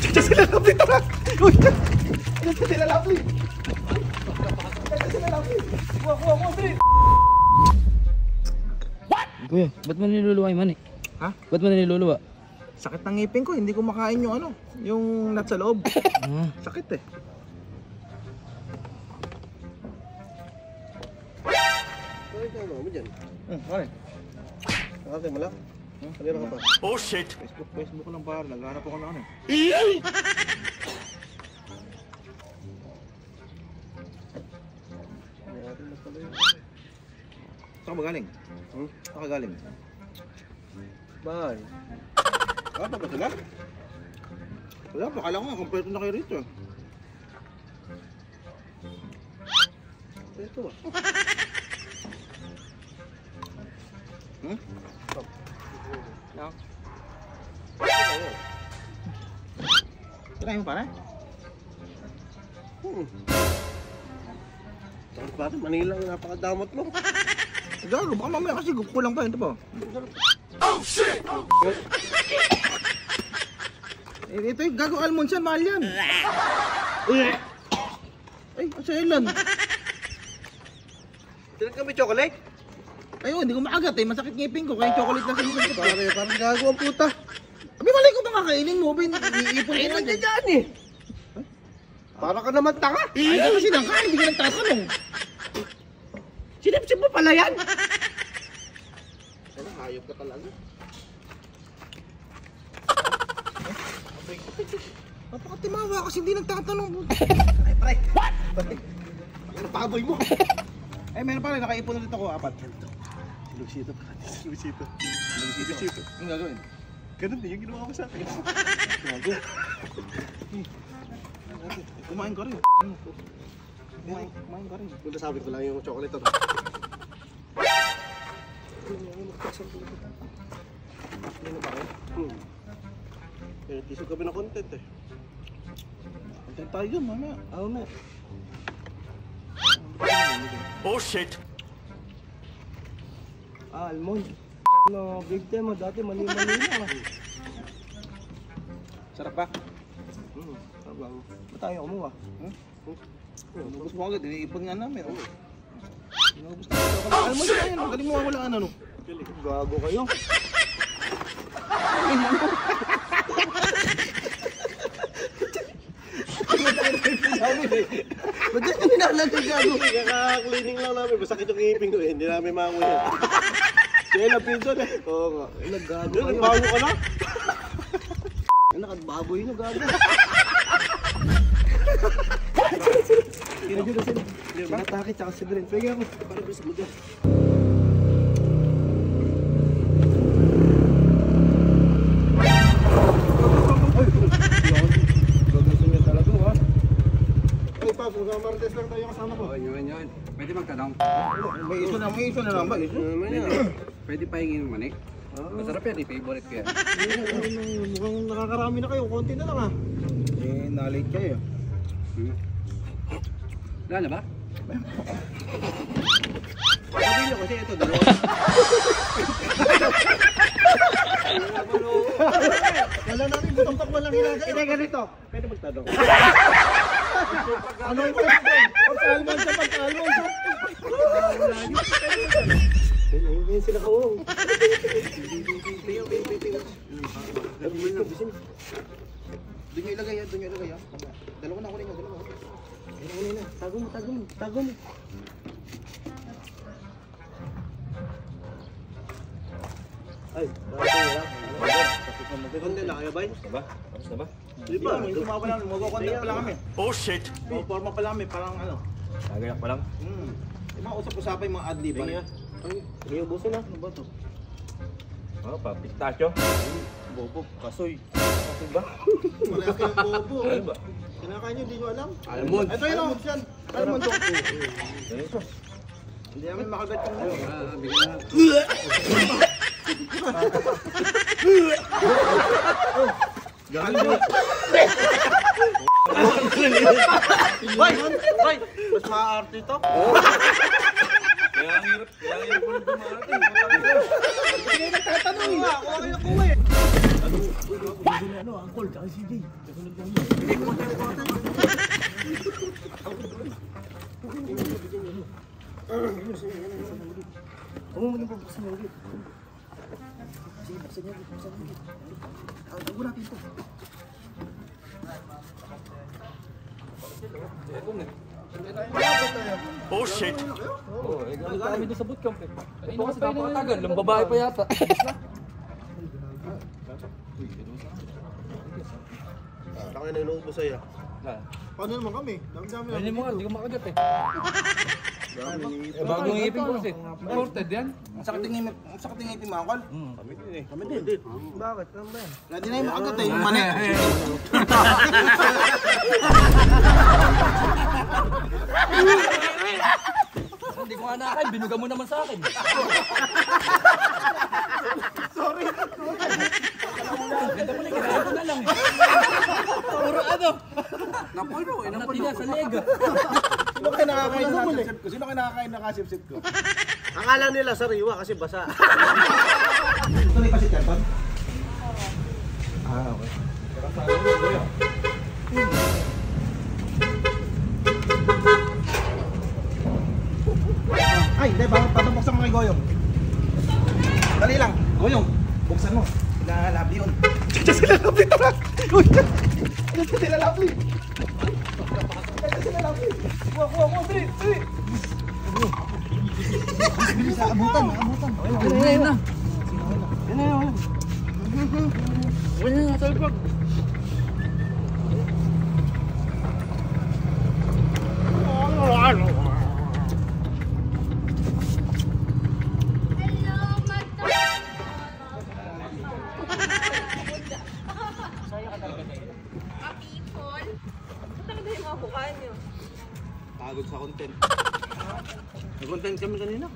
Caca sila Lovely, tolak. Caca sila Lovely. Caca sila Lovely. Buang sendiri. What? Kuya, ba't mo niluluwa yung mani? Ha? Ba't mo niluluwa? Sakit ng ngipin ko, hindi ko makain yung ano, yung nut sa loob. Sakit eh. Bakit kayo naman dyan? Bakit? Nakatay mo lang? Kalira ka pa? Oh shit! Facebook lang pare, naghanap ako na ano eh. Saan ka ba galing? Saan ka galing? Bye! Apa ba sila? Wala, pakala ko nga, kompleto na kayo rito eh. Kompleto ba? Stop. No. Try mo pare? Takot pare, Manila, napakadamot mo. Siguro, baka mamaya kasi kulang pa yun, ito po. Oh shit! Ito yung gago almonds yan, mahal yan. Ay, asa ilan? Tinan kami chocolate? Ayun, hindi ko maagat eh, masakit ngipin ko, kaya chocolate na sinusin ko. Parang gago ang puta. Abi, malay ko bang kakainin mo, abi, iipon-ipon na dyan eh. Para ka naman taka. Ay, naman sinangkaan, hindi ka nang tatanong. Sinipsip mo pala yan? Ano, hayop ka talaga. Napakatimawa kasi hindi nagtatanong. Ay, pare. What? Napaboy mo. Ay, meron pare. Nakaipon na dito ko. Apat. Lugsito pa. Lugsito. Lugsito. Anong gagawin? Ganun din. Yung ginawa ko sa akin. Kumain ka rin. Kumain ka rin. Kung nasabit ko lang yung chocolate. Ano ba rin? Kaya tisog kami ng content eh. Content tayo dyan, mama. Aho na. Oh shit! Almond. No, big time mo. Dati mali-mali na. Sarap ba? Sarap ba? Ba't tayo kumuha? Nagubos mo agad. Iniipon nga namin. Nagubos na ako. Almond na yan. Magaling mo wala ano. Gago kayo. Ay, ano? Ba't dito minanagagago? Kaka-cleaning lang namin. Masakit yung ngipin ko eh. Hindi namin maanguya. Siya yung napinson eh. Oo nga. Ay, naggago kayo. Nagbago ka na? Ay, nakagbaboy yung gago. Kinadyo na sila. Nakatake tsaka si Brent. Pwede ako. Parang gusto mo dyan. Martes lang tayo kasama ko. Yun. Pwede magtanong. May iso na lang ba? Pwede pahingin yung manik. Masarap yan, favorite ko yan. Mukhang nakakarami na kayo, konti na lang ha. Eh, na-late kayo. Wala na ba? Sabi nyo kasi ito, dalawa. Wala na rin, butang-tak walang hinagay. Ito ganito, pwede magtanong. Ano yung pagkakalman? Pagkakalman siya. Ayun sila ka uong. Doon nyo ilagay yan, Dalawa na ako ninyo, dalawa. Tago mo. Ay, wala. Konti na kaya ba? Tapos na ba? Hindi pa, tumawa lang. Magkakontent pa lang kami. Oh shit! Magforma pa lang kami, parang ano. Nagayak pa lang? Yung mga usap-usapay, mga ad-lib. Sige, ubusin na. Ano ba ito? Ano pa? Pistachio? Bobo. Kasoy. Kasoy ba? Malaya kayong bobo. Ano ba? Kinakain nyo, hindi nyo alam. Almond. Ito yun o. Almond. Hindi namin makagat yung nyo. Bigyan na. Hoy! Mas maaarte ito? Oo! Kaya ang hirap ko nang dumaarte. Hindi na tatanong! Kuha kayo na kuha eh! What? Ano, angkol ka? Oh shit. Oh, kami disebut komplek. Ito kasi napakatagal, ng babae pa yata. Laki na inuubos sa'yo. Paano naman kami? Dami-dami naman. Hindi mo nga, hindi ko makagat eh. Bagong ngipin ko kasi. Imported yan? Masakit ngipin mga kal? Kami din eh. Kami din. Bakit? Ano ba yan? Hindi na yung makagat eh. Mani. Hindi ko nga nakain, binuga mo naman sa'kin. Sorry. Ganda pala, kailangan ko na lang. Puro ano? Napuno eh, napuno. Sa lega. Sino kayo nakakain na kasipsip ko? Sino kayo nakakain na kasipsip ko? Akala nila sariwa kasi basa. Ito na ipasit yan, Tom? Ah, okay. Ay, hindi. Patong buksan mo kay Goyong. Dali lang. Goyong, buksan mo. Sinahalab yun. Sinahalab yun. Sinahalab yun. Sinahalab yun. Kuha, kuha, kuha. Dali, dali. Abutan, abutan. Yan na. Yan na, yan na. Huwag niya sa ipag. Pagod sa content. Nag-content kami kanina.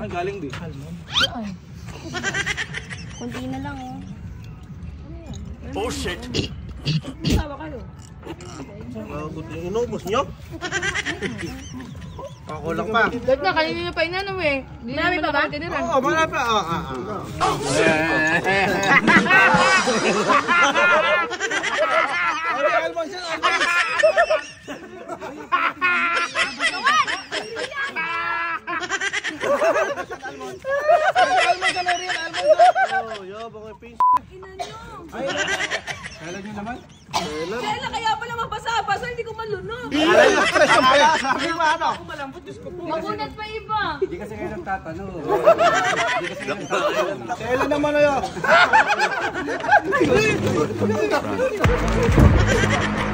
Ay, galing di. Doon. Kunti na lang oh. Oh shit! Masawa kayo. Pagod yung inubos nyo. Ako lang pa. Lahat na, kanina na pa inanom eh. Marami pa ba? Oo, marami pa. Kailan nyo naman? Kailan kaya pala mabasa-basa, hindi ko malunod. Kailan nyo stress ang pala. Sabi mo ano? Magunat pa iba. Hindi kasi kayo nagtatanong. Kailan naman na yun?